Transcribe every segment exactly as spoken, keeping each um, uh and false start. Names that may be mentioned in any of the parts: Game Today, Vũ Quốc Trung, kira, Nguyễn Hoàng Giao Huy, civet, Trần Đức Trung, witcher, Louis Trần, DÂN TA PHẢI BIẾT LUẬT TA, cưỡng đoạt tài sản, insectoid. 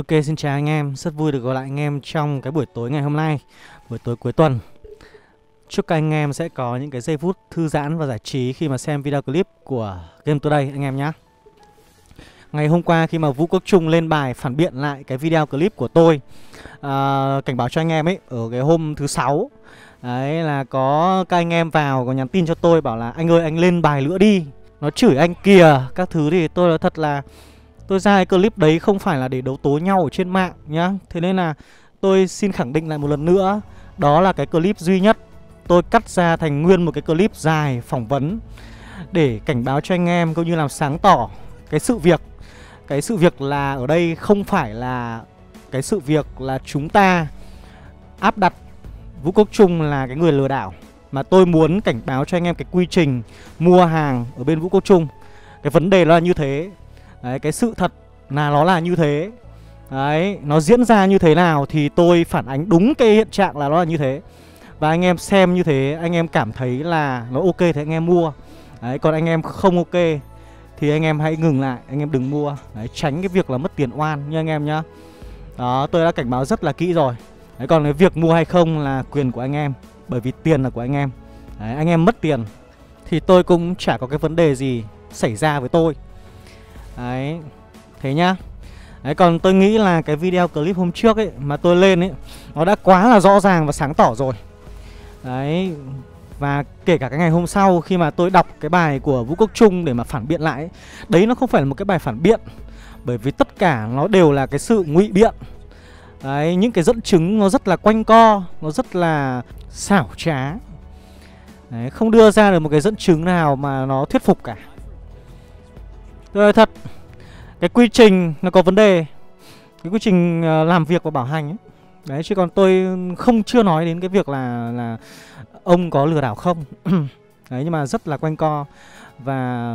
Ok, xin chào anh em, rất vui được gặp lại anh em trong cái buổi tối ngày hôm nay, buổi tối cuối tuần. Chúc các anh em sẽ có những cái giây phút thư giãn và giải trí khi mà xem video clip của Game Today anh em nhé. Ngày hôm qua khi mà Vũ Quốc Trung lên bài phản biện lại cái video clip của tôi, à, cảnh báo cho anh em ấy, ở cái hôm thứ sáu đấy là có các anh em vào có nhắn tin cho tôi bảo là anh ơi anh lên bài nữa đi, nó chửi anh kìa các thứ, thì tôi nói thật là tôi ra cái clip đấy không phải là để đấu tố nhau ở trên mạng nhá. Thế nên là tôi xin khẳng định lại một lần nữa, đó là cái clip duy nhất tôi cắt ra thành nguyên một cái clip dài phỏng vấn để cảnh báo cho anh em cũng như làm sáng tỏ cái sự việc. Cái sự việc là ở đây không phải là cái sự việc là chúng ta áp đặt Vũ Quốc Trung là cái người lừa đảo, mà tôi muốn cảnh báo cho anh em cái quy trình mua hàng ở bên Vũ Quốc Trung. Cái vấn đề nó là như thế. Đấy, cái sự thật là nó là như thế. Đấy, nó diễn ra như thế nào thì tôi phản ánh đúng cái hiện trạng là nó là như thế. Và anh em xem như thế, anh em cảm thấy là nó ok thì anh em mua. Đấy, còn anh em không ok thì anh em hãy ngừng lại, anh em đừng mua. Đấy, tránh cái việc là mất tiền oan nha anh em nhá. Đó, tôi đã cảnh báo rất là kỹ rồi. Đấy, còn cái việc mua hay không là quyền của anh em, bởi vì tiền là của anh em. Đấy, anh em mất tiền thì tôi cũng chả có cái vấn đề gì xảy ra với tôi. Đấy, thế nhá. Đấy, còn tôi nghĩ là cái video clip hôm trước ấy mà tôi lên ấy, nó đã quá là rõ ràng và sáng tỏ rồi. Đấy, và kể cả cái ngày hôm sau khi mà tôi đọc cái bài của Vũ Quốc Trung để mà phản biện lại ấy, đấy nó không phải là một cái bài phản biện, bởi vì tất cả nó đều là cái sự ngụy biện. Đấy, những cái dẫn chứng nó rất là quanh co, nó rất là xảo trá. Đấy, không đưa ra được một cái dẫn chứng nào mà nó thuyết phục cả. Tôi nói thật, cái quy trình nó có vấn đề, cái quy trình làm việc và bảo hành ấy. Đấy, chứ còn tôi không chưa nói đến cái việc là là ông có lừa đảo không. Đấy, nhưng mà rất là quanh co. Và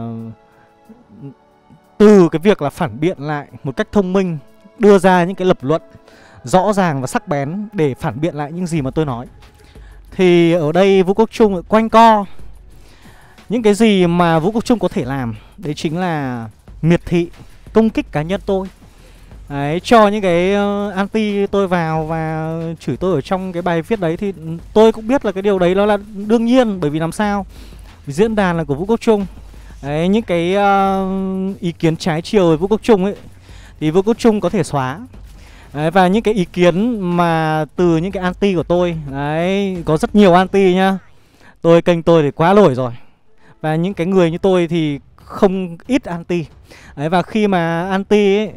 từ cái việc là phản biện lại một cách thông minh, đưa ra những cái lập luận rõ ràng và sắc bén để phản biện lại những gì mà tôi nói, thì ở đây Vũ Quốc Trung quanh co. Những cái gì mà Vũ Quốc Trung có thể làm đấy chính là miệt thị, công kích cá nhân tôi. Đấy, cho những cái uh, anti tôi vào và chửi tôi ở trong cái bài viết đấy. Thì tôi cũng biết là cái điều đấy nó là đương nhiên, bởi vì làm sao diễn đàn là của Vũ Quốc Trung. Đấy, những cái uh, ý kiến trái chiều về Vũ Quốc Trung ấy thì Vũ Quốc Trung có thể xóa. Đấy, và những cái ý kiến mà từ những cái anti của tôi, đấy, có rất nhiều anti nhá. Tôi kênh tôi thì quá lỗi rồi. Và những cái người như tôi thì không ít anti. Đấy, và khi mà anti ấy,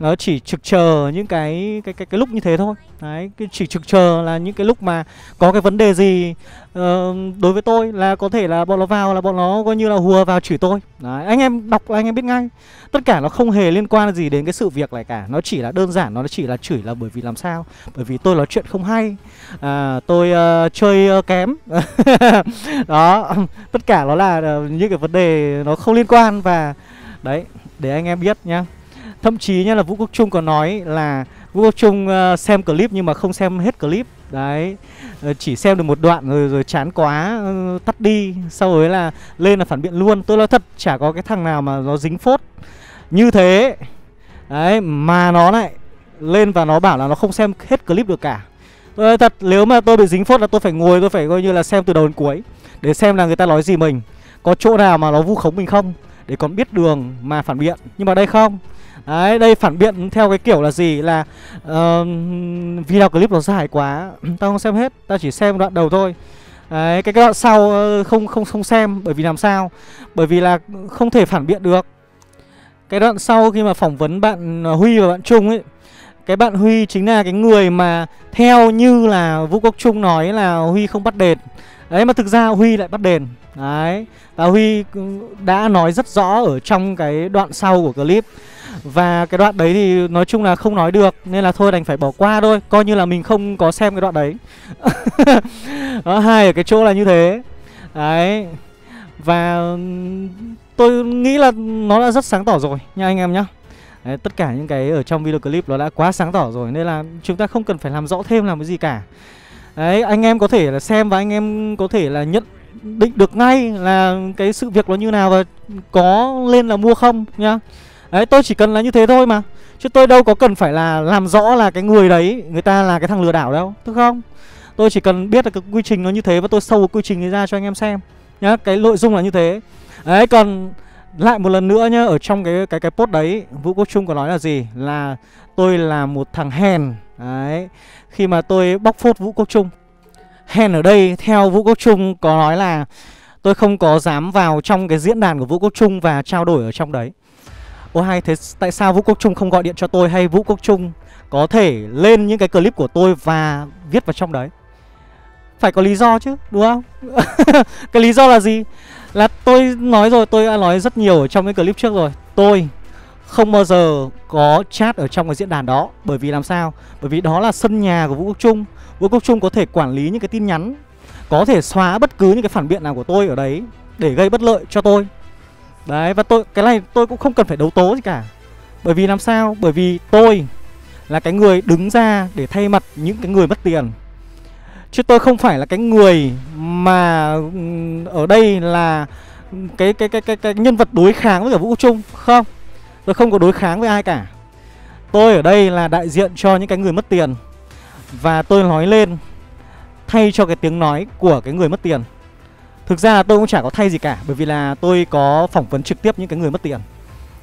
nó chỉ trực chờ những cái cái cái, cái lúc như thế thôi. Đấy, chỉ trực chờ là những cái lúc mà có cái vấn đề gì uh, đối với tôi là có thể là bọn nó vào là bọn nó coi như là hùa vào chửi tôi. Đấy, anh em đọc là anh em biết ngay. Tất cả nó không hề liên quan gì đến cái sự việc này cả. Nó chỉ là đơn giản, nó chỉ là chửi là bởi vì làm sao? Bởi vì tôi nói chuyện không hay, à, tôi uh, chơi uh, kém. Đó, tất cả nó là uh, những cái vấn đề nó không liên quan. Và đấy, để anh em biết nhá. Thậm chí nhá là Vũ Quốc Trung còn nói là Vũ Quốc Trung uh, xem clip nhưng mà không xem hết clip. Đấy, uh, chỉ xem được một đoạn rồi rồi chán quá, uh, tắt đi. Sau đấy là lên là phản biện luôn. Tôi nói thật, chả có cái thằng nào mà nó dính phốt như thế. Đấy, mà nó lại lên và nó bảo là nó không xem hết clip được cả. Tôi nói thật, nếu mà tôi bị dính phốt là tôi phải ngồi, tôi phải coi như là xem từ đầu đến cuối để xem là người ta nói gì mình, có chỗ nào mà nó vu khống mình không, để còn biết đường mà phản biện. Nhưng mà đây không. Đấy, đây phản biện theo cái kiểu là gì? Là uh, video clip nó dài quá, tao không xem hết, tao chỉ xem đoạn đầu thôi. Đấy, cái, cái đoạn sau không không không xem. Bởi vì làm sao? Bởi vì là không thể phản biện được. Cái đoạn sau khi mà phỏng vấn bạn Huy và bạn Trung ấy, cái bạn Huy chính là cái người mà theo như là Vũ Quốc Trung nói là Huy không bắt đền. Đấy, mà thực ra Huy lại bắt đền. Đấy, và Huy đã nói rất rõ ở trong cái đoạn sau của clip. Và cái đoạn đấy thì nói chung là không nói được, nên là thôi đành phải bỏ qua thôi, coi như là mình không có xem cái đoạn đấy. Đó, hai ở cái chỗ là như thế. Đấy, và tôi nghĩ là nó đã rất sáng tỏ rồi nha anh em nhá. Đấy, tất cả những cái ở trong video clip nó đã quá sáng tỏ rồi, nên là chúng ta không cần phải làm rõ thêm làm cái gì cả. Đấy, anh em có thể là xem và anh em có thể là nhận định được ngay là cái sự việc nó như nào và có lên là mua không nhá. Đấy, tôi chỉ cần là như thế thôi mà. Chứ tôi đâu có cần phải là làm rõ là cái người đấy, người ta là cái thằng lừa đảo đâu, đúng không? Tôi chỉ cần biết là cái quy trình nó như thế và tôi sâu cái quy trình ấy ra cho anh em xem nhá, cái nội dung là như thế. Đấy, còn lại một lần nữa nhá, ở trong cái cái cái post đấy, Vũ Quốc Trung có nói là gì? Là tôi là một thằng hèn. Đấy, khi mà tôi bóc phốt Vũ Quốc Trung. Hèn ở đây theo Vũ Quốc Trung có nói là tôi không có dám vào trong cái diễn đàn của Vũ Quốc Trung và trao đổi ở trong đấy. Ô hay, thế tại sao Vũ Quốc Trung không gọi điện cho tôi, hay Vũ Quốc Trung có thể lên những cái clip của tôi và viết vào trong đấy? Phải có lý do chứ, đúng không? Cái lý do là gì? Là tôi nói rồi, tôi đã nói rất nhiều ở trong cái clip trước rồi. Tôi không bao giờ có chat ở trong cái diễn đàn đó. Bởi vì làm sao? Bởi vì đó là sân nhà của Vũ Quốc Trung. Vũ Quốc Trung có thể quản lý những cái tin nhắn, có thể xóa bất cứ những cái phản biện nào của tôi ở đấy để gây bất lợi cho tôi. Đấy, và tôi cái này tôi cũng không cần phải đấu tố gì cả. Bởi vì làm sao? Bởi vì tôi là cái người đứng ra để thay mặt những cái người mất tiền. Chứ tôi không phải là cái người mà ở đây là cái cái cái cái, cái nhân vật đối kháng với cả Vũ Quốc Trung, không. Tôi không có đối kháng với ai cả. Tôi ở đây là đại diện cho những cái người mất tiền và tôi nói lên thay cho cái tiếng nói của cái người mất tiền. Thực ra là tôi cũng chả có thay gì cả, bởi vì là tôi có phỏng vấn trực tiếp những cái người mất tiền.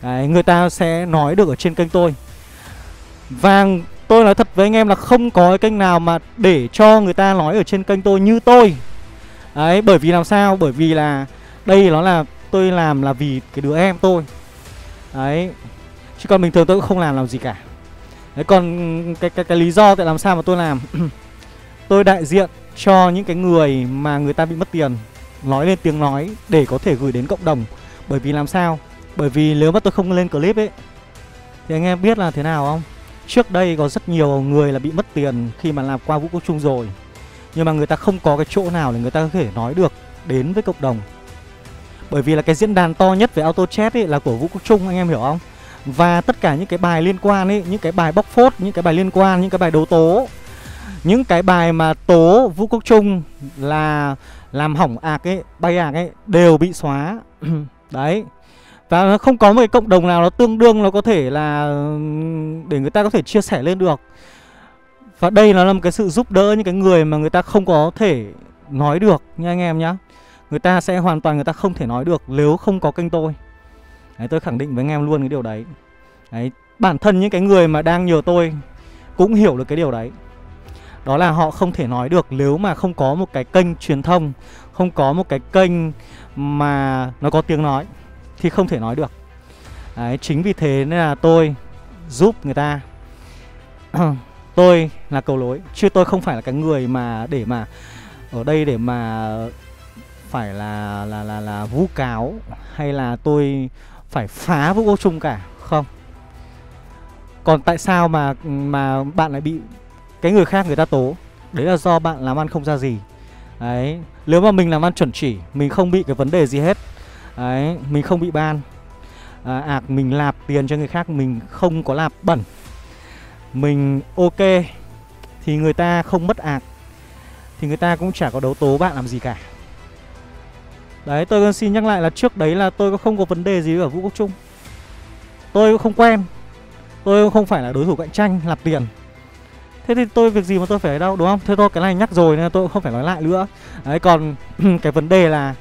Đấy, người ta sẽ nói được ở trên kênh tôi. Và tôi nói thật với anh em là không có cái kênh nào mà để cho người ta nói ở trên kênh tôi như tôi. Đấy, bởi vì làm sao? Bởi vì là đây nó là tôi làm là vì cái đứa em tôi. Đấy, chứ còn bình thường tôi cũng không làm làm gì cả. Đấy, còn cái, cái, cái lý do tại làm sao mà tôi làm. Tôi đại diện cho những cái người mà người ta bị mất tiền, nói lên tiếng nói để có thể gửi đến cộng đồng. Bởi vì làm sao? Bởi vì nếu mà tôi không lên clip ấy thì anh em biết là thế nào không? Trước đây có rất nhiều người là bị mất tiền khi mà làm qua Vũ Quốc Trung rồi, nhưng mà người ta không có cái chỗ nào để người ta có thể nói được đến với cộng đồng. Bởi vì là cái diễn đàn to nhất về auto chat ấy là của Vũ Quốc Trung, anh em hiểu không? Và tất cả những cái bài liên quan ấy, những cái bài bóc phốt, những cái bài liên quan, những cái bài đấu tố, những cái bài mà tố Vũ Quốc Trung là làm hỏng ạc ấy, bay ạc ấy, đều bị xóa. Đấy. Và nó không có một cái cộng đồng nào nó tương đương, nó có thể là để người ta có thể chia sẻ lên được. Và đây nó là một cái sự giúp đỡ những cái người mà người ta không có thể nói được nha anh em nhá. Người ta sẽ hoàn toàn người ta không thể nói được nếu không có kênh tôi. Đấy, tôi khẳng định với anh em luôn cái điều đấy. Đấy, bản thân những cái người mà đang nhờ tôi cũng hiểu được cái điều đấy. Đó là họ không thể nói được nếu mà không có một cái kênh truyền thông, không có một cái kênh mà nó có tiếng nói thì không thể nói được. Đấy, chính vì thế nên là tôi giúp người ta. Tôi là cầu nối, chứ tôi không phải là cái người mà để mà ở đây để mà phải là là là là vu cáo hay là tôi phải phá Vũ Quốc Trung cả, không. Còn tại sao mà mà bạn lại bị cái người khác người ta tố? Đấy là do bạn làm ăn không ra gì. Đấy, nếu mà mình làm ăn chuẩn chỉ, mình không bị cái vấn đề gì hết. Đấy, mình không bị ban à, ạc, mình lạp tiền cho người khác, mình không có lạp bẩn, mình ok thì người ta không mất ạc, thì người ta cũng chả có đấu tố bạn làm gì cả. Đấy, tôi xin nhắc lại là trước đấy là tôi không có vấn đề gì với Vũ Quốc Trung. Tôi cũng không quen, tôi cũng không phải là đối thủ cạnh tranh lạp tiền. Thế thì tôi việc gì mà tôi phải ở đâu, đúng không? Thế thôi, cái này nhắc rồi nên tôi cũng không phải nói lại nữa. Đấy, còn cái vấn đề là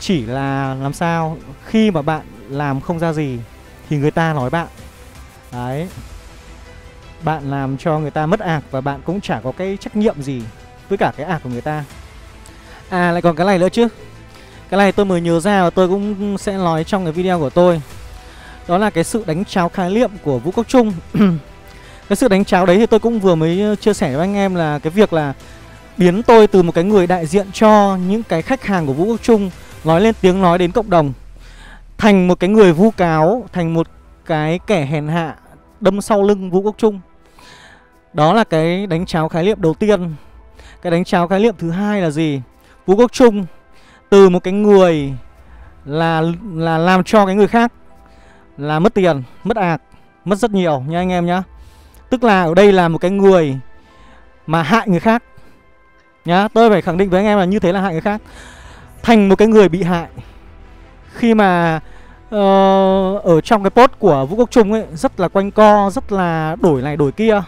chỉ là làm sao khi mà bạn làm không ra gì thì người ta nói bạn. Đấy, bạn làm cho người ta mất ạc và bạn cũng chả có cái trách nhiệm gì với cả cái ạc của người ta. À, lại còn cái này nữa chứ. Cái này tôi mới nhớ ra và tôi cũng sẽ nói trong cái video của tôi. Đó là cái sự đánh tráo khái niệm của Vũ Quốc Trung. Cái sự đánh tráo đấy thì tôi cũng vừa mới chia sẻ với anh em là cái việc là biến tôi từ một cái người đại diện cho những cái khách hàng của Vũ Quốc Trung nói lên tiếng nói đến cộng đồng thành một cái người vu cáo, thành một cái kẻ hèn hạ đâm sau lưng Vũ Quốc Trung. Đó là cái đánh tráo khái niệm đầu tiên. Cái đánh tráo khái niệm thứ hai là gì? Vũ Quốc Trung từ một cái người là là làm cho cái người khác là mất tiền, mất ạc, mất rất nhiều nha anh em nhá. Tức là ở đây là một cái người mà hại người khác nhá. Tôi phải khẳng định với anh em là như thế là hại người khác, thành một cái người bị hại. Khi mà ở trong cái post của Vũ Quốc Trung ấy rất là quanh co, rất là đổi này đổi kia,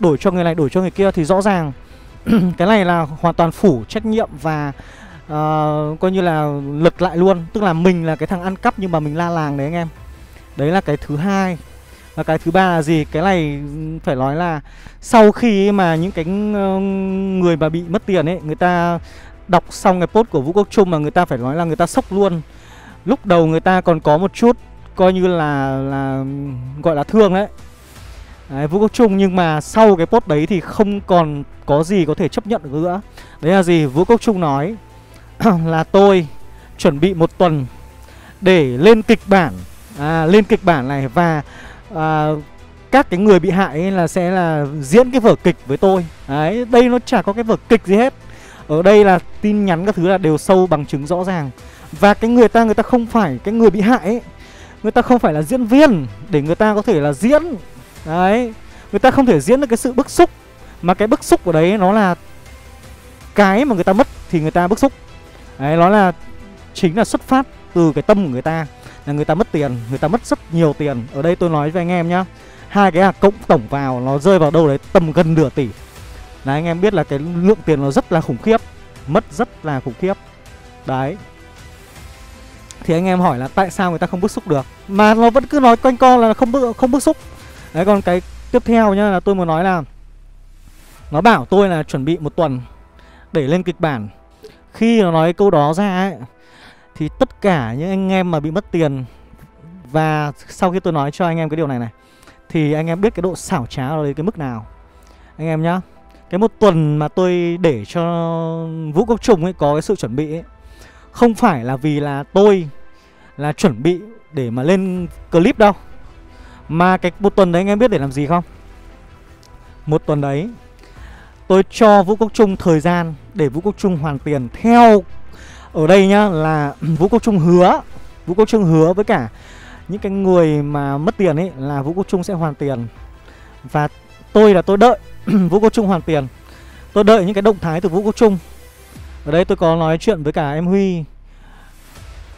đổi cho người này đổi cho người kia, thì rõ ràng cái này là hoàn toàn phủ trách nhiệm và uh, coi như là lật lại luôn. Tức là mình là cái thằng ăn cắp nhưng mà mình la làng đấy anh em. Đấy là cái thứ hai. Và cái thứ ba là gì? Cái này phải nói là sau khi mà những cái người mà bị mất tiền ấy, người ta đọc xong cái post của Vũ Quốc Trung mà người ta phải nói là người ta sốc luôn. Lúc đầu người ta còn có một chút coi như là, là gọi là thương đấy, đấy Vũ Quốc Trung, nhưng mà sau cái post đấy thì không còn có gì có thể chấp nhận được nữa. Đấy là gì? Vũ Quốc Trung nói là tôi chuẩn bị một tuần để lên kịch bản, à, lên kịch bản này, và à, các cái người bị hại ấy là sẽ là diễn cái vở kịch với tôi. Đấy, đây nó chả có cái vở kịch gì hết. Ở đây là tin nhắn các thứ là đều sâu bằng chứng rõ ràng. Và cái người ta, người ta không phải, cái người bị hại ấy, người ta không phải là diễn viên để người ta có thể là diễn. Đấy, người ta không thể diễn được cái sự bức xúc, mà cái bức xúc của đấy nó là cái mà người ta mất thì người ta bức xúc. Đấy, nó là chính là xuất phát từ cái tâm của người ta, là người ta mất tiền, người ta mất rất nhiều tiền. Ở đây tôi nói với anh em nhá, hai cái hạt cộng tổng vào nó rơi vào đâu đấy tầm gần nửa tỷ. Là anh em biết là cái lượng tiền nó rất là khủng khiếp, mất rất là khủng khiếp. Đấy, thì anh em hỏi là tại sao người ta không bức xúc được, mà nó vẫn cứ nói quanh co là không bức, không bức xúc. Đấy, còn cái tiếp theo nhá, là tôi muốn nói là nó bảo tôi là chuẩn bị một tuần để lên kịch bản. Khi nó nói câu đó ra ấy, thì tất cả những anh em mà bị mất tiền, và sau khi tôi nói cho anh em cái điều này này, thì anh em biết cái độ xảo trá nó đến cái mức nào anh em nhá. Cái một tuần mà tôi để cho Vũ Quốc Trung ấy có cái sự chuẩn bị ấy, không phải là vì là tôi là chuẩn bị để mà lên clip đâu, mà cái một tuần đấy anh em biết để làm gì không? Một tuần đấy tôi cho Vũ Quốc Trung thời gian để Vũ Quốc Trung hoàn tiền theo. Ở đây nhá, là Vũ Quốc Trung hứa, Vũ Quốc Trung hứa với cả những cái người mà mất tiền ấy là Vũ Quốc Trung sẽ hoàn tiền. Và tôi là tôi đợi Vũ Quốc Trung hoàn tiền, tôi đợi những cái động thái từ Vũ Quốc Trung. Ở đây tôi có nói chuyện với cả em Huy,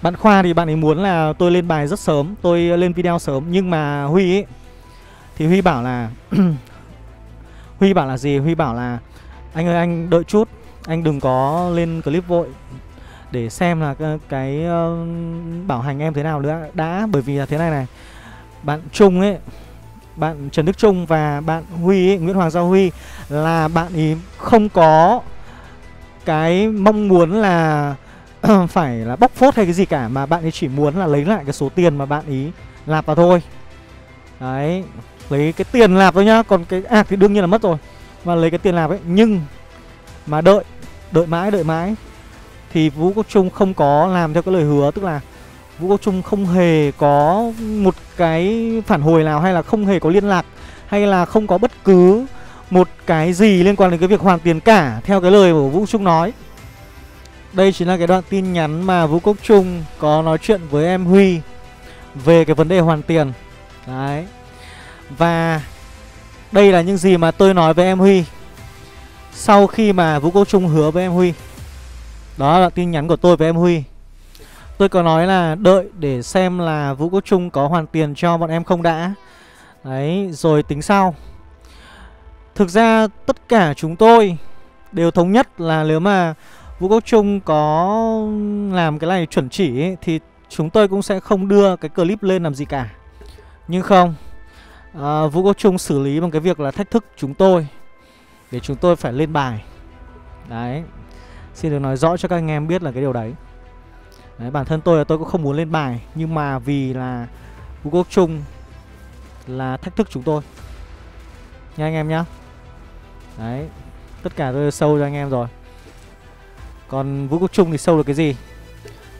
bạn Khoa thì bạn ấy muốn là tôi lên bài rất sớm, tôi lên video sớm. Nhưng mà Huy ấy, thì Huy bảo là Huy bảo là gì? Huy bảo là anh ơi, anh đợi chút, anh đừng có lên clip vội, để xem là cái, cái uh, bảo hành em thế nào nữa đã. Bởi vì là thế này này, bạn Trung ấy, bạn Trần Đức Trung và bạn Huy ấy, Nguyễn Hoàng Giao Huy, là bạn ý không có cái mong muốn là phải là bóc phốt hay cái gì cả, mà bạn ấy chỉ muốn là lấy lại cái số tiền mà bạn ý lạp vào thôi. Đấy, lấy cái tiền lạp thôi nhá, còn cái ạc thì đương nhiên là mất rồi, mà lấy cái tiền lạp ấy. Nhưng mà đợi, đợi mãi, đợi mãi thì Vũ Quốc Trung không có làm theo cái lời hứa. Tức là Vũ Quốc Trung không hề có một cái phản hồi nào, hay là không hề có liên lạc, hay là không có bất cứ một cái gì liên quan đến cái việc hoàn tiền cả, theo cái lời của Vũ Quốc Trung nói. Đây chính là cái đoạn tin nhắn mà Vũ Quốc Trung có nói chuyện với em Huy về cái vấn đề hoàn tiền. Đấy, và đây là những gì mà tôi nói với em Huy sau khi mà Vũ Quốc Trung hứa với em Huy. Đó là tin nhắn của tôi với em Huy. Tôi có nói là đợi để xem là Vũ Quốc Trung có hoàn tiền cho bọn em không đã. Đấy, rồi tính sau. Thực ra tất cả chúng tôi đều thống nhất là nếu mà Vũ Quốc Trung có làm cái này chuẩn chỉ ấy, thì chúng tôi cũng sẽ không đưa cái clip lên làm gì cả. Nhưng không, à, Vũ Quốc Trung xử lý bằng cái việc là thách thức chúng tôi để chúng tôi phải lên bài. Đấy, xin được nói rõ cho các anh em biết là cái điều đấy. Đấy, bản thân tôi là tôi cũng không muốn lên bài, nhưng mà vì là Vũ Quốc Trung là thách thức chúng tôi nha anh em nhá. Đấy, tất cả tôi sâu cho anh em rồi. Còn Vũ Quốc Trung thì sâu được cái gì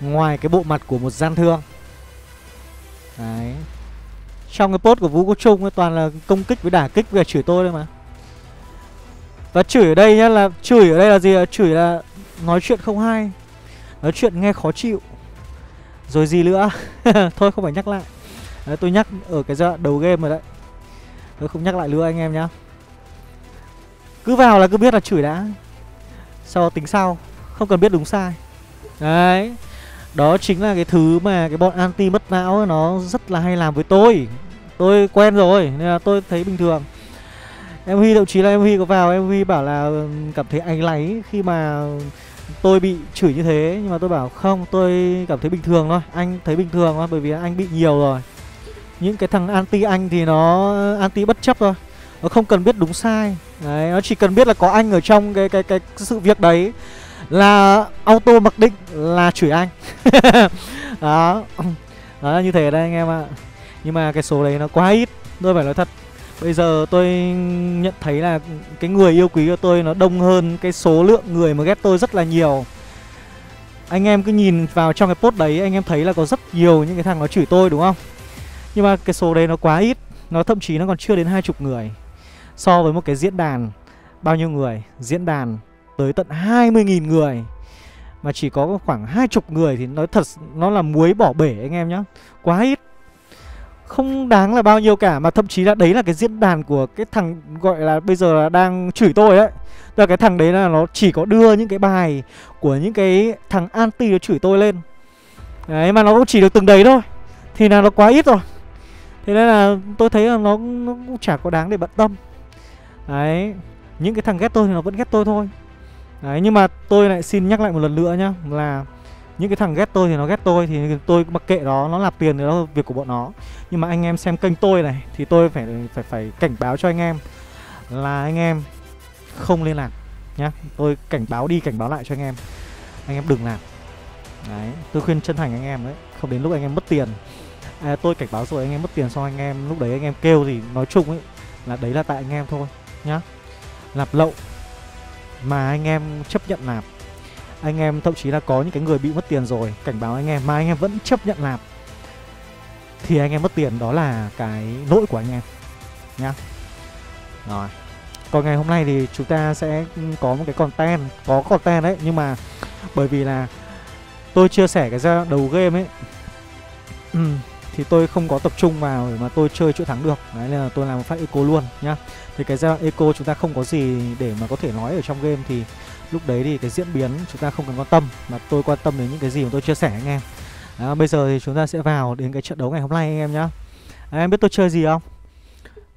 ngoài cái bộ mặt của một gian thương? Đấy, trong cái post của Vũ Quốc Trung toàn là công kích với đả kích với chửi tôi thôi mà. Và chửi ở đây nhá, là chửi ở đây là gì? Chửi là nói chuyện không hay, nói chuyện nghe khó chịu, rồi gì nữa. Thôi không phải nhắc lại. Đấy, tôi nhắc ở cái giai đoạn đầu game rồi đấy, tôi không nhắc lại nữa anh em nhá. Cứ vào là cứ biết là chửi đã, sau đó tính sau, không cần biết đúng sai. Đấy, Đó chính là cái thứ mà cái bọn anti mất não nó rất là hay làm với tôi. Tôi quen rồi nên là tôi thấy bình thường. Em Huy, thậm chí là em Huy có vào, em Huy bảo là cảm thấy áy náy khi mà tôi bị chửi như thế. Nhưng mà tôi bảo không, tôi cảm thấy bình thường thôi. Anh thấy bình thường thôi, bởi vì anh bị nhiều rồi. Những cái thằng anti anh thì nó anti bất chấp thôi. Nó không cần biết đúng sai. Đấy, nó chỉ cần biết là có anh ở trong cái cái cái sự việc đấy là auto mặc định là chửi anh. Đó, đó là như thế đấy anh em ạ. Nhưng mà cái số đấy nó quá ít, tôi phải nói thật. Bây giờ tôi nhận thấy là cái người yêu quý của tôi nó đông hơn cái số lượng người mà ghét tôi rất là nhiều. Anh em cứ nhìn vào trong cái post đấy, anh em thấy là có rất nhiều những cái thằng nó chửi tôi đúng không? Nhưng mà cái số đấy nó quá ít, nó thậm chí nó còn chưa đến hai mươi người. So với một cái diễn đàn bao nhiêu người, diễn đàn tới tận hai mươi nghìn người mà chỉ có khoảng hai mươi người thì nói thật nó là muối bỏ bể anh em nhá. Quá ít, không đáng là bao nhiêu cả. Mà thậm chí là đấy là cái diễn đàn của cái thằng gọi là bây giờ là đang chửi tôi đấy. Tức là cái thằng đấy là nó chỉ có đưa những cái bài của những cái thằng anti nó chửi tôi lên. Đấy, mà nó cũng chỉ được từng đấy thôi, thì là nó quá ít rồi. Thế nên là tôi thấy là nó, nó cũng chả có đáng để bận tâm. Đấy, những cái thằng ghét tôi thì nó vẫn ghét tôi thôi. Đấy, nhưng mà tôi lại xin nhắc lại một lần nữa nhá, là những cái thằng ghét tôi thì nó ghét tôi, thì tôi mặc kệ nó, nó nạp tiền thì đó là việc của bọn nó. Nhưng mà anh em xem kênh tôi này thì tôi phải phải phải cảnh báo cho anh em là anh em không liên lạc nhá. Tôi cảnh báo đi cảnh báo lại cho anh em. Anh em đừng làm. Đấy, tôi khuyên chân thành anh em đấy, không đến lúc anh em mất tiền. À, tôi cảnh báo rồi anh em mất tiền xong anh em lúc đấy anh em kêu thì nói chung ấy là đấy là tại anh em thôi nhá. Lạp lậu mà anh em chấp nhận lạp. Anh em thậm chí là có những cái người bị mất tiền rồi, cảnh báo anh em mà anh em vẫn chấp nhận lạp thì anh em mất tiền, đó là cái lỗi của anh em nhá. Rồi, còn ngày hôm nay thì chúng ta sẽ có một cái content, có content đấy, nhưng mà bởi vì là tôi chia sẻ cái ra đầu game ấy ừ, thì tôi không có tập trung vào để mà tôi chơi chuỗi thắng được. Đấy nên là tôi làm một phát eco luôn nhá. Thì cái giai đoạn eco chúng ta không có gì để mà có thể nói ở trong game, thì lúc đấy thì cái diễn biến chúng ta không cần quan tâm, mà tôi quan tâm đến những cái gì mà tôi chia sẻ anh em. Đó, bây giờ thì chúng ta sẽ vào đến cái trận đấu ngày hôm nay anh em nhá. À, em biết tôi chơi gì không?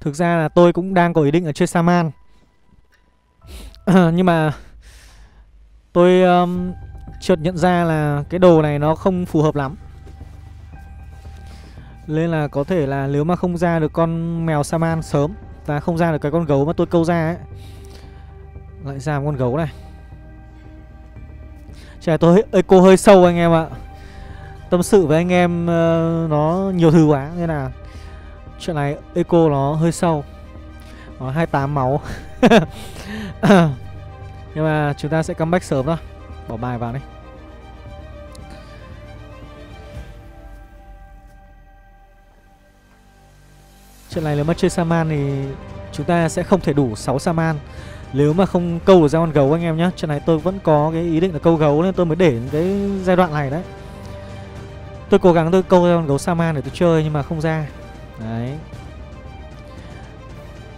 Thực ra là tôi cũng đang có ý định là chơi Saman. Nhưng mà tôi um, chợt nhận ra là cái đồ này nó không phù hợp lắm. Nên là có thể là nếu mà không ra được con mèo Saman sớm và không ra được cái con gấu mà tôi câu ra ấy, lại ra một con gấu này. Trời, tôi eco hơi sâu anh em ạ. Tâm sự với anh em uh, nó nhiều thứ quá nên là chuyện này eco nó hơi sâu. Nó hai mươi tám máu. Nhưng mà chúng ta sẽ comeback sớm thôi. Bỏ bài vào đi. Chuyện này nếu mà chơi Saman thì chúng ta sẽ không thể đủ sáu Saman nếu mà không câu được ra con gấu anh em nhé. Chuyện này tôi vẫn có cái ý định là câu gấu nên tôi mới để cái giai đoạn này đấy. Tôi cố gắng tôi câu ra con gấu Saman để tôi chơi nhưng mà không ra. Đấy.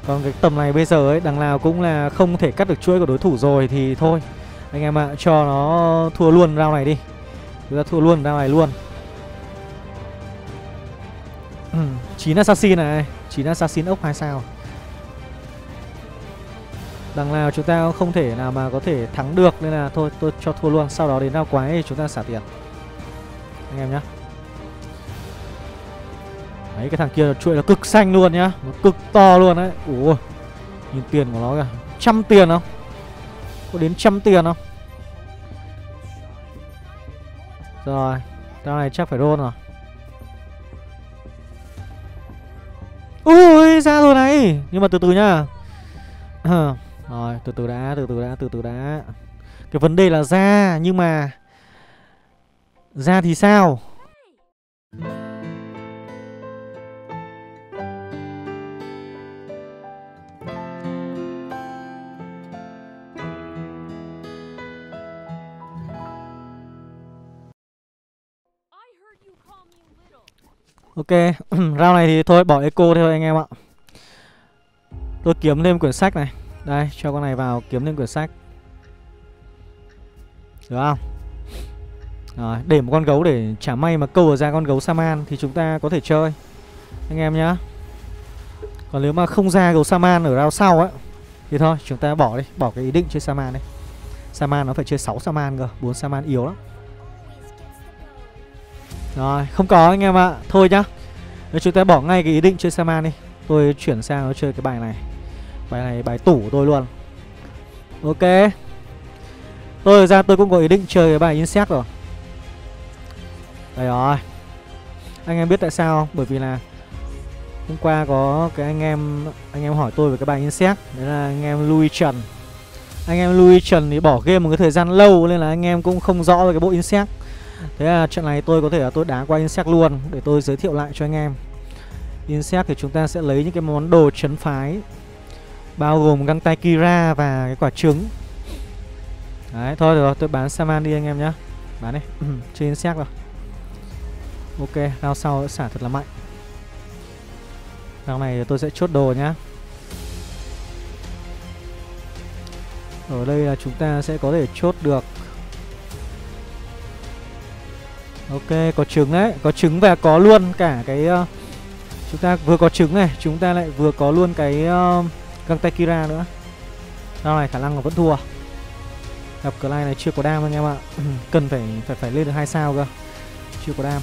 Còn cái tầm này bây giờ ấy, đằng nào cũng là không thể cắt được chuỗi của đối thủ rồi thì thôi anh em ạ, à, cho nó thua luôn round này đi. Chúng ta thua luôn round này luôn. Ừ, chín assassin này, chín assassin ốc hai sao. Đằng nào chúng ta không thể nào mà có thể thắng được nên là thôi tôi cho thua luôn. Sau đó đến nào quái thì chúng ta xả tiền anh em nhá. Đấy, cái thằng kia chuỗi là cực xanh luôn nhá, nó cực to luôn đấy. Ủa, nhìn tiền của nó kìa, trăm tiền không? Có đến trăm tiền không? Rồi, tao này chắc phải roll rồi. Ui, ra rồi này. Nhưng mà từ từ nhá. Rồi, từ từ đã, từ từ đã, từ từ đã. Cái vấn đề là ra, nhưng mà ra thì sao? Ok, round này thì thôi bỏ eco thôi anh em ạ. Tôi kiếm thêm quyển sách này. Đây, cho con này vào kiếm thêm quyển sách. Được không? Rồi, để một con gấu để chả may mà câu ra con gấu Saman thì chúng ta có thể chơi anh em nhá. Còn nếu mà không ra gấu Saman ở round sau á thì thôi chúng ta bỏ đi, bỏ cái ý định chơi Saman đấy. Saman nó phải chơi sáu Saman cơ, bốn Saman yếu lắm. Rồi, không có anh em ạ. À. Thôi nhá. Nếu chúng ta bỏ ngay cái ý định chơi Saman đi. Tôi chuyển sang nó chơi cái bài này. Bài này bài tủ của tôi luôn. Ok. Tôi ra tôi cũng có ý định chơi cái bài Insect rồi. Đây rồi. Anh em biết tại sao không? Bởi vì là hôm qua có cái anh em anh em hỏi tôi về cái bài Insect, đấy là anh em Louis Trần. Anh em Louis Trần thì bỏ game một cái thời gian lâu nên là anh em cũng không rõ về cái bộ Insect. Thế là trận này tôi có thể là tôi đá qua Insect luôn để tôi giới thiệu lại cho anh em. Insect thì chúng ta sẽ lấy những cái món đồ trấn phái bao gồm găng tay Kira và cái quả trứng. Đấy, thôi được rồi, tôi bán Saman đi anh em nhá. Bán đi. Chơi Insect rồi. Ok, round sau xả thật là mạnh. Round này tôi sẽ chốt đồ nhá. Ở đây là chúng ta sẽ có thể chốt được. Ok, có trứng đấy. Có trứng và có luôn cả cái uh, chúng ta vừa có trứng này, chúng ta lại vừa có luôn cái uh, găng tay Kira nữa. Round này khả năng là vẫn thua. Gặp cái line này chưa có đam anh em ạ. Cần phải phải phải lên được hai sao cơ. Chưa có đam.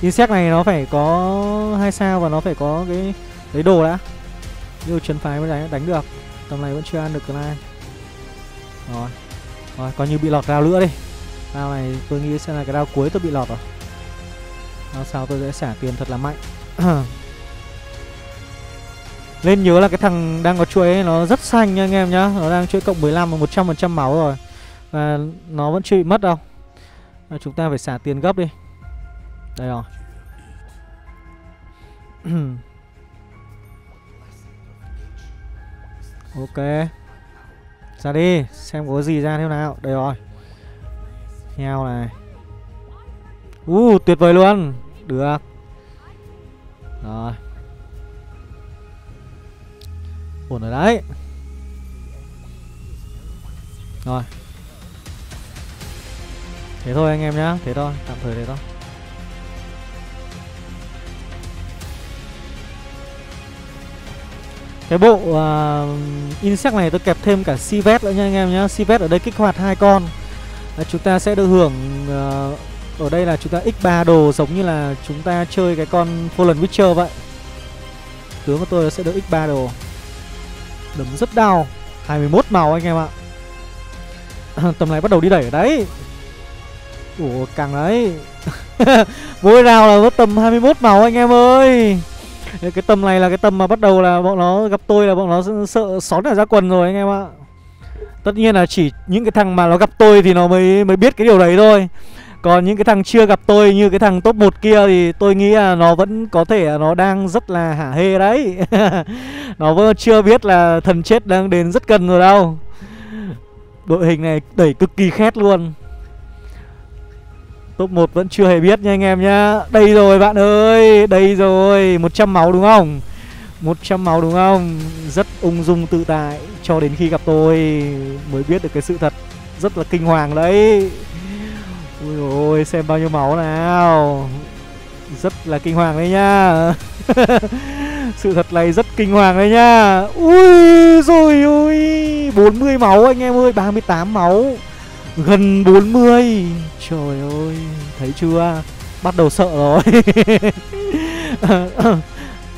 Insect này nó phải có hai sao và nó phải có cái lấy đồ đã. Như chấn phái mới đánh, đánh được. Tầm này vẫn chưa ăn được cái line. Rồi. Rồi, coi như bị lọt rao nữa đi. Rao này tôi nghĩ sẽ là cái rao cuối tôi bị lọt rồi. Rao sau tôi sẽ xả tiền thật là mạnh. Nên nhớ là cái thằng đang có chuỗi ấy, nó rất xanh nha anh em nhá. Nó đang chuỗi cộng mười lăm và một trăm phần trăm máu rồi. Và nó vẫn chưa bị mất đâu. Và chúng ta phải xả tiền gấp đi. Đây rồi. Ok. Ra đi. Xem có gì ra thế nào. Đây rồi. Heo này. Uh, tuyệt vời luôn. Được. Rồi. Ổn rồi đấy. Rồi. Thế thôi anh em nhá. Thế thôi. Tạm thời thế thôi. Cái bộ uh, Insect này tôi kẹp thêm cả Civet nữa nha anh em nhá. Civet ở đây kích hoạt hai con. À, chúng ta sẽ được hưởng uh, ở đây là chúng ta nhân ba đồ giống như là chúng ta chơi cái con Fallen Witcher vậy. Tướng của tôi sẽ được nhân ba đồ. Đấm rất đau. hai mươi mốt màu anh em ạ. Tầm này bắt đầu đi đẩy ở đấy. Ủa càng đấy. Mỗi round là có tầm hai mươi mốt màu anh em ơi. Cái tầm này là cái tầm mà bắt đầu là bọn nó gặp tôi là bọn nó sợ xón ở ra quần rồi anh em ạ. Tất nhiên là chỉ những cái thằng mà nó gặp tôi thì nó mới mới biết cái điều đấy thôi. Còn những cái thằng chưa gặp tôi như cái thằng top một kia thì tôi nghĩ là nó vẫn có thể nó đang rất là hả hê đấy. Nó vẫn chưa biết là thần chết đang đến rất gần rồi đâu. Đội hình này đẩy cực kỳ khét luôn. Top một vẫn chưa hề biết nha anh em nhá. Đây rồi bạn ơi. Đây rồi. một trăm máu đúng không? một trăm máu đúng không? Rất ung dung tự tại. Cho đến khi gặp tôi mới biết được cái sự thật. Rất là kinh hoàng đấy. Ui dồi ôi, xem bao nhiêu máu nào. Rất là kinh hoàng đấy nhá. Sự thật này rất kinh hoàng đấy nhá. Ui dồi ôi, bốn mươi máu anh em ơi. ba mươi tám máu. Gần bốn mươi. Trời ơi, thấy chưa? Bắt đầu sợ rồi.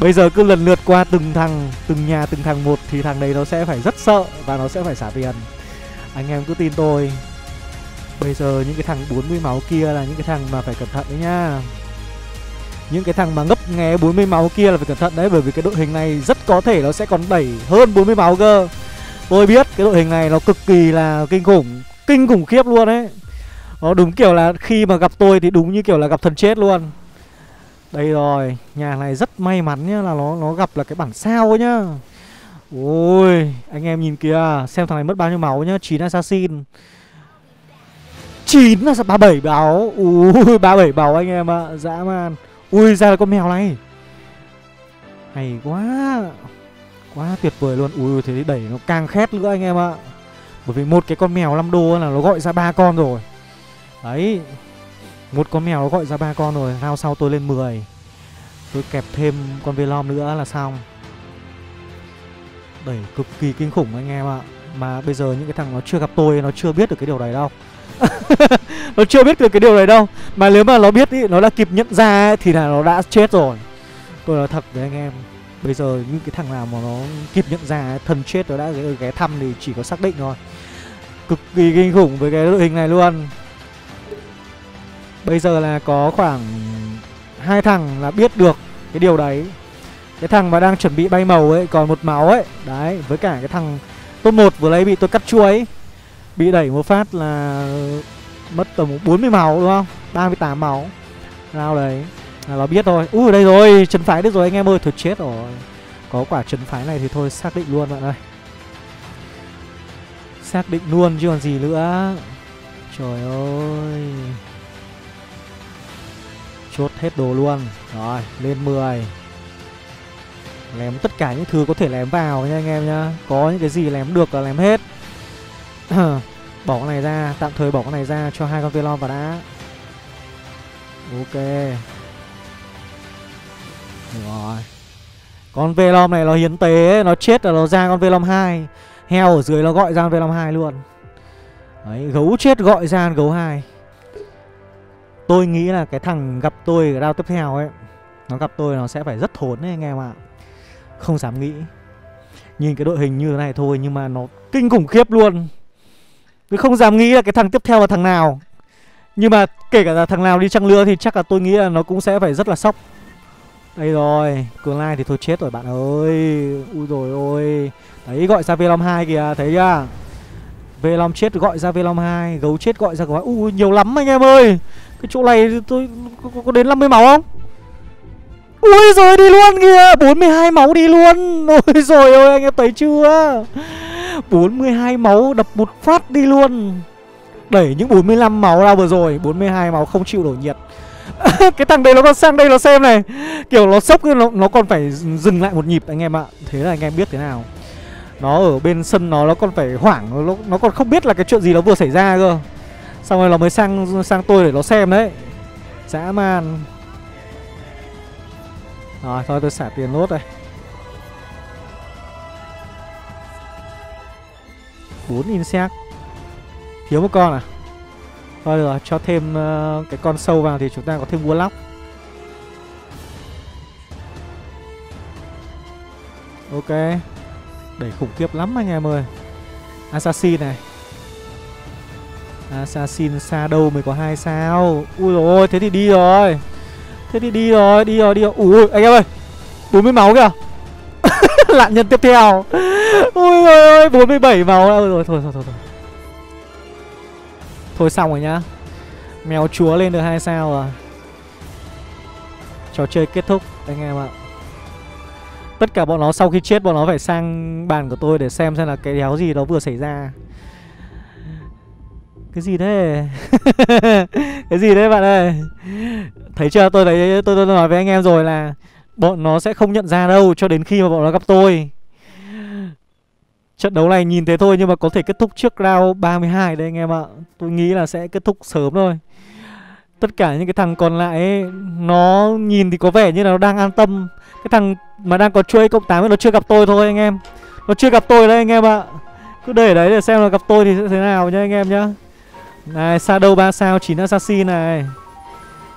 Bây giờ cứ lần lượt qua từng thằng, từng nhà, từng thằng một thì thằng đấy nó sẽ phải rất sợ và nó sẽ phải xả tiền. Anh em cứ tin tôi. Bây giờ những cái thằng bốn mươi máu kia là những cái thằng mà phải cẩn thận đấy nhá. Những cái thằng mà ngấp nghé bốn mươi máu kia là phải cẩn thận đấy. Bởi vì cái đội hình này rất có thể nó sẽ còn đẩy hơn bốn mươi máu cơ. Tôi biết cái đội hình này nó cực kỳ là kinh khủng. Kinh khủng khiếp luôn đấy. Nó đúng kiểu là khi mà gặp tôi thì đúng như kiểu là gặp thần chết luôn. Đây rồi. Nhà này rất may mắn nhá. Là nó nó gặp là cái bản sao ấy nhá. Ôi anh em nhìn kìa. Xem thằng này mất bao nhiêu máu nhá. chín assassin, chín là ba mươi bảy máu. Ui ba mươi bảy máu anh em ạ. à. Dã man. Ui ra là con mèo này. Hay quá. Quá tuyệt vời luôn. Ui thế thì đẩy nó càng khét nữa anh em ạ. à. Bởi vì một cái con mèo năm đô là nó gọi ra ba con rồi. Đấy, một con mèo nó gọi ra ba con rồi. Round sau tôi lên mười, tôi kẹp thêm con Velom nữa là xong. Đẩy cực kỳ kinh khủng anh em ạ. Mà bây giờ những cái thằng nó chưa gặp tôi, nó chưa biết được cái điều này đâu. Nó chưa biết được cái điều này đâu. Mà nếu mà nó biết ý, nó đã kịp nhận ra ấy, thì là nó đã chết rồi. Tôi nói thật với anh em, bây giờ những cái thằng nào mà nó kịp nhận ra thân chết nó đã ghé thăm thì chỉ có xác định thôi. Cực kỳ kinh khủng với cái đội hình này luôn. Bây giờ là có khoảng hai thằng là biết được cái điều đấy. Cái thằng mà đang chuẩn bị bay màu ấy, còn một máu ấy. Đấy, với cả cái thằng top một vừa lấy bị tôi cắt chuối ấy. Bị đẩy một phát là mất tầm bốn mươi máu đúng không? ba mươi tám máu. Nào đấy là nó biết thôi. Úi đây rồi, trấn phái được rồi anh em ơi. Thôi chết rồi. Có quả trấn phái này thì thôi xác định luôn bạn ơi. Xác định luôn chứ còn gì nữa. Trời ơi. Chốt hết đồ luôn. Rồi, lên mười. Lém tất cả những thứ có thể lém vào nha anh em nhá. Có những cái gì lém được là lém hết. Bỏ con này ra, tạm thời bỏ con này ra cho hai con Velom vào đã. Ok. Rồi. Con Velom này nó hiến tế ấy, nó chết là nó ra con Velom hai. Heo ở dưới nó gọi ra con Velom hai luôn. Đấy, gấu chết gọi ra con gấu hai. Tôi nghĩ là cái thằng gặp tôi cái round tiếp theo ấy, nó gặp tôi nó sẽ phải rất thốn đấy anh em ạ. Không dám nghĩ. Nhìn cái đội hình như thế này thôi nhưng mà nó kinh khủng khiếp luôn. Tôi không dám nghĩ là cái thằng tiếp theo là thằng nào. Nhưng mà kể cả là thằng nào đi chăng nữa thì chắc là tôi nghĩ là nó cũng sẽ phải rất là sốc. Đây rồi, Cường Lai thì thôi chết rồi bạn ơi. Úi dồi ôi. Đấy, gọi ra Velom hai kìa, thấy chưa? Velom chết gọi ra Velom hai, gấu chết gọi ra gấu hai. Ui, nhiều lắm anh em ơi. Cái chỗ này tôi có, có đến năm mươi máu không? Ui rồi đi luôn kìa, bốn mươi hai máu đi luôn. Ôi rồi ôi anh em thấy chưa? bốn mươi hai máu đập một phát đi luôn. Đẩy những bốn mươi lăm máu ra vừa rồi, bốn mươi hai máu không chịu đổi nhiệt. Cái thằng đấy nó còn sang đây nó xem này. Kiểu nó sốc nó, nó còn phải dừng lại một nhịp anh em ạ. Thế là anh em biết thế nào. Nó ở bên sân nó nó còn phải hoảng, nó, nó còn không biết là cái chuyện gì nó vừa xảy ra cơ. Xong rồi nó mới sang sang tôi để nó xem đấy. Dã man. Rồi thôi tôi xả tiền nốt đây. Bốn insect. Thiếu một con à? Thôi rồi cho thêm uh, cái con sâu vào thì chúng ta có thêm Warlock. Ok. Đẩy khủng khiếp lắm anh em ơi. Assassin này. Assassin xa đâu mới có hai sao. Ui dồi ôi, thế thì đi rồi. Thế thì đi rồi, đi rồi, đi rồi. Ui, anh em ơi, bốn mươi máu kìa. Lạn nhân tiếp theo. Ui dồi ôi, bốn mươi bảy máu. Ôi rồi, thôi, thôi, thôi, thôi. Thôi xong rồi nhá. Mèo chúa lên được hai sao rồi. Trò chơi kết thúc, anh em ạ. Tất cả bọn nó sau khi chết bọn nó phải sang bàn của tôi để xem xem là cái đéo gì nó vừa xảy ra. Cái gì đấy? Cái gì đấy bạn ơi? Thấy chưa? Tôi thấy tôi, tôi nói với anh em rồi là bọn nó sẽ không nhận ra đâu cho đến khi mà bọn nó gặp tôi. Trận đấu này nhìn thế thôi nhưng mà có thể kết thúc trước round ba mươi hai đấy anh em ạ. Tôi nghĩ là sẽ kết thúc sớm thôi. Tất cả những cái thằng còn lại ấy, nó nhìn thì có vẻ như là nó đang an tâm. Cái thằng mà đang có chuỗi cộng tám nó chưa gặp tôi thôi anh em. Nó chưa gặp tôi đấy anh em ạ. Cứ để đấy để xem là gặp tôi thì sẽ thế nào nhá anh em nhá. Này, Shadow ba sao, chín Assassin này.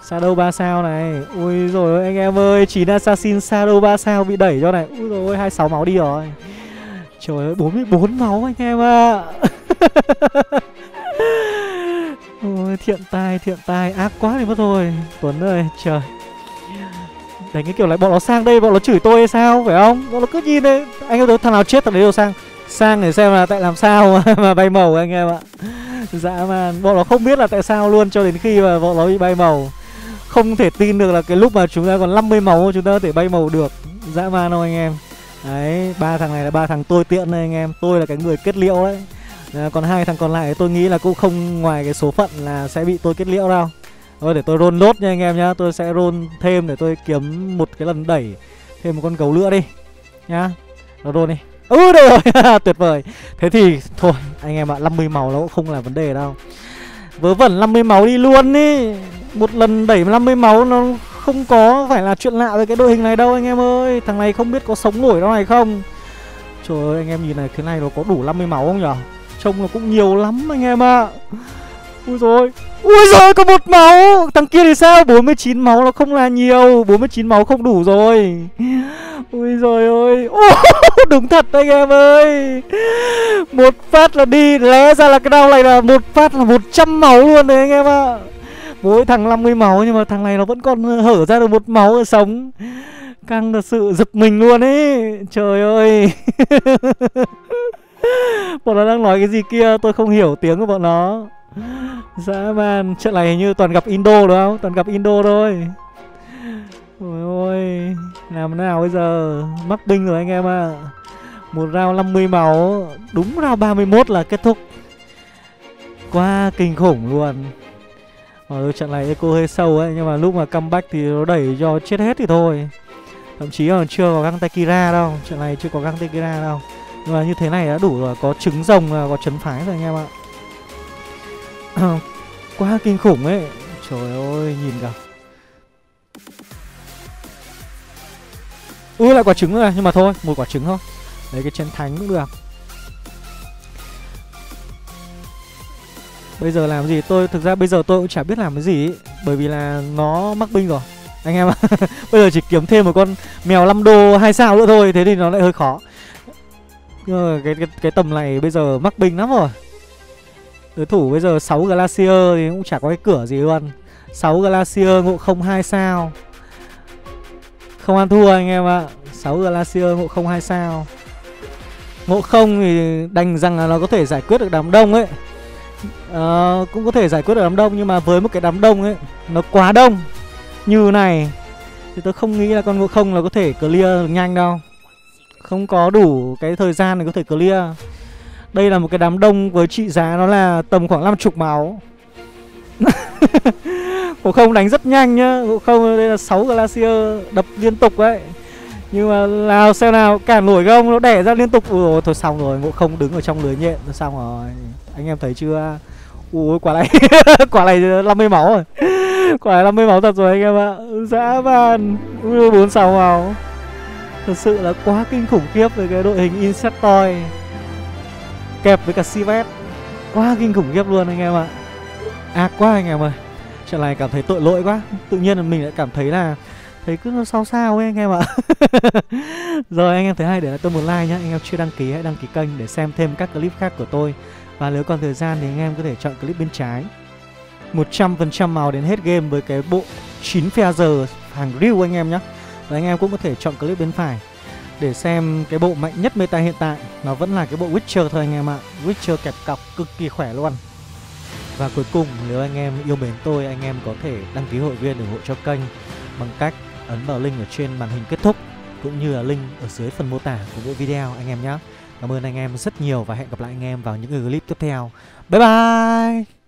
Shadow ba sao này. Ui dồi ôi, anh em ơi, chín Assassin Shadow ba sao bị đẩy cho này. Ui dồi ôi, hai mươi sáu máu đi rồi. Trời ơi, bốn mươi bốn máu anh em ạ. Ôi, thiện tai, thiện tai, ác quá thì mất rồi. Tuấn ơi, trời. Đánh cái kiểu này, bọn nó sang đây, bọn nó chửi tôi hay sao, phải không? Bọn nó cứ nhìn đây. Anh ơi, thằng nào chết thằng đấy đều sang. Sang để xem là tại làm sao mà bay màu anh em ạ. Dạ mà, bọn nó không biết là tại sao luôn cho đến khi mà bọn nó bị bay màu. Không thể tin được là cái lúc mà chúng ta còn năm mươi máu chúng ta có thể bay màu được. Dã man đâu anh em. Đấy, ba thằng này là ba thằng tôi tiện đây anh em. Tôi là cái người kết liễu đấy. À, còn hai thằng còn lại tôi nghĩ là cũng không ngoài cái số phận là sẽ bị tôi kết liễu đâu. Thôi để tôi roll nốt nha anh em nhá. Tôi sẽ roll thêm để tôi kiếm một cái lần đẩy thêm một con gấu nữa đi nhá. Nó roll đi. Ừ đây rồi. Tuyệt vời. Thế thì thôi anh em ạ, năm mươi màu nó cũng không là vấn đề đâu. Vớ vẩn năm mươi máu đi luôn ý. Một lần đẩy năm mươi máu nó không có phải là chuyện lạ với cái đội hình này đâu anh em ơi. Thằng này không biết có sống nổi đâu này không. Trời ơi anh em nhìn này, cái này nó có đủ năm mươi máu không nhở? Trông nó cũng nhiều lắm anh em ạ. À. Ui rồi, ui rồi có một máu. Thằng kia thì sao? bốn mươi chín máu nó không là nhiều, bốn mươi chín máu không đủ rồi. Ui rồi ôi. Ôi đúng thật anh em ơi. Một phát là đi, lé ra là cái đau này là một phát là một trăm máu luôn đấy anh em ạ. À. Mỗi thằng năm mươi máu nhưng mà thằng này nó vẫn còn hở ra được một máu ở sống. Căng thật sự, giật mình luôn ấy. Trời ơi. Bọn nó đang nói cái gì kia tôi không hiểu tiếng của bọn nó. Dã man, trận này hình như toàn gặp Indo đúng không? Toàn gặp Indo thôi. Ôi ôi, làm nào bây giờ? Mắc binh rồi anh em ạ. À. Một round năm mươi máu, đúng round ba mươi mốt là kết thúc. Quá kinh khủng luôn. Ở trận này eco hơi sâu ấy, nhưng mà lúc mà comeback thì nó đẩy cho chết hết thì thôi. Thậm chí còn chưa có găng Tequila đâu, trận này chưa có găng Tequila đâu. Nhưng mà như thế này đã đủ rồi, có trứng rồng là có chấn phái rồi anh em ạ. Quá kinh khủng ấy. Trời ơi, nhìn cả. Ui lại quả trứng nữa này, nhưng mà thôi, một quả trứng thôi. Đấy cái chén thánh cũng được. Bây giờ làm gì? Tôi thực ra bây giờ tôi cũng chả biết làm cái gì ấy, bởi vì là nó mắc binh rồi anh em ạ. Bây giờ chỉ kiếm thêm một con mèo năm đô hai sao nữa thôi, thế thì nó lại hơi khó. Nhưng mà cái, cái, cái tầm này bây giờ mắc binh lắm rồi. Đối thủ bây giờ sáu Glacier thì cũng chả có cái cửa gì luôn. sáu Glacier ngộ không hai sao. Không ăn thua anh em ạ. sáu Glacier ngộ không hai sao. Ngộ không thì đành rằng là nó có thể giải quyết được đám đông ấy. À, cũng có thể giải quyết được đám đông, nhưng mà với một cái đám đông ấy nó quá đông như này thì tôi không nghĩ là con ngộ không là có thể clear được nhanh đâu. Không có đủ cái thời gian để có thể clear. Đây là một cái đám đông với trị giá nó là tầm khoảng năm mươi máu. Ngộ không đánh rất nhanh nhá. Ngộ không đây là sáu Glacier đập liên tục đấy. Nhưng mà nào xem nào cản nổi không, nó đẻ ra liên tục. Ủa, thôi xong rồi, Ngộ không đứng ở trong lưới nhện nó xong rồi. Anh em thấy chưa? Ui quả này quả này năm mươi máu rồi. Quả này năm mươi máu thật rồi anh em ạ. Dã man. Ui bốn mươi sáu máu. Thật sự là quá kinh khủng khiếp với cái đội hình Insectoid kẹp với cả Sivet. Quá kinh khủng khiếp luôn anh em ạ. Ác quá anh em ơi. Trận này cảm thấy tội lỗi quá. Tự nhiên là mình lại cảm thấy là thấy cứ nó sao sao ấy anh em ạ. Rồi anh em thấy hay để lại tôi một like nhá. Anh em chưa đăng ký hãy đăng ký kênh để xem thêm các clip khác của tôi. Và nếu còn thời gian thì anh em có thể chọn clip bên trái. Một trăm phần trăm màu đến hết game với cái bộ chín Feather hàng riu anh em nhé. Và anh em cũng có thể chọn clip bên phải để xem cái bộ mạnh nhất meta hiện tại. Nó vẫn là cái bộ Witcher thôi anh em ạ. Witcher kẹp cọc cực kỳ khỏe luôn. Và cuối cùng nếu anh em yêu mến tôi, anh em có thể đăng ký hội viên ủng hộ cho kênh bằng cách ấn vào link ở trên màn hình kết thúc, cũng như là link ở dưới phần mô tả của mỗi video anh em nhé. Cảm ơn anh em rất nhiều và hẹn gặp lại anh em vào những clip tiếp theo. Bye bye!